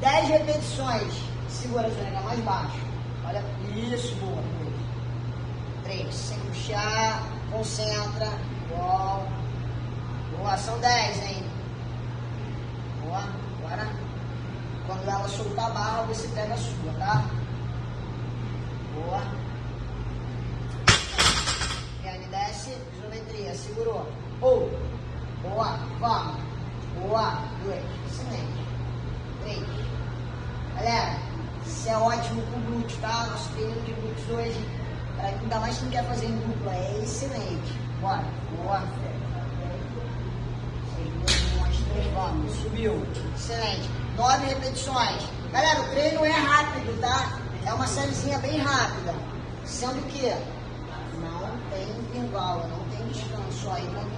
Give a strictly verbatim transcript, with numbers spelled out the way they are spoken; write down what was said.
dez repetições. Segura a joelha mais baixo. Olha, isso, boa. três, sem puxar, concentra. Boa. Boa, são dez ainda. Boa, agora, quando ela soltar a barra, você pega a sua, tá? Boa. Ele desce, isometria, segurou. Um. Boa, vamos. Boa, dois, excelente. Três. Galera, isso é ótimo pro glúteo, tá? Nosso período de glúteos hoje, pra quem ainda mais quem quer fazer em dupla, é excelente. Bora, boa. Vamos, subiu, excelente. Nove repetições. Galera, o treino é rápido, tá? É uma sériezinha bem rápida. Sendo que não tem intervalo, não tem descanso. Aí,